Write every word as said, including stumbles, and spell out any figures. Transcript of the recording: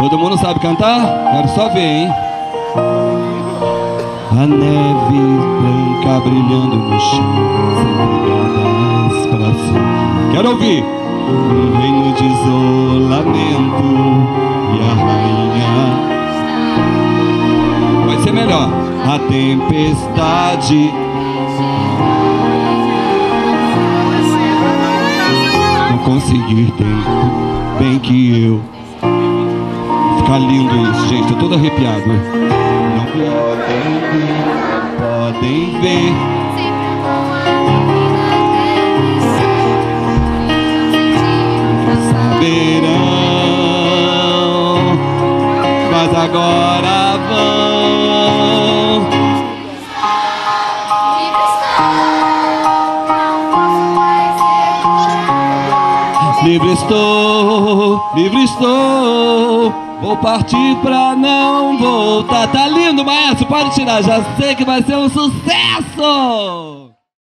Todo mundo sabe cantar? Quero só ver, hein? A neve branca brilhando no chão, sem pegadas pra cima. Quero ouvir! Um reino de isolamento e a rainha. Vai ser melhor. A tempestade. Não conseguir tempo, bem que eu. Fica lindo isso, gente. Tô todo arrepiado. Não podem ver, podem ver. Verão, mas agora vão. Livre estou, não posso mais. Livre estou, livre estou. Vou partir pra não voltar. Tá lindo, maestro, pode tirar. Já sei que vai ser um sucesso.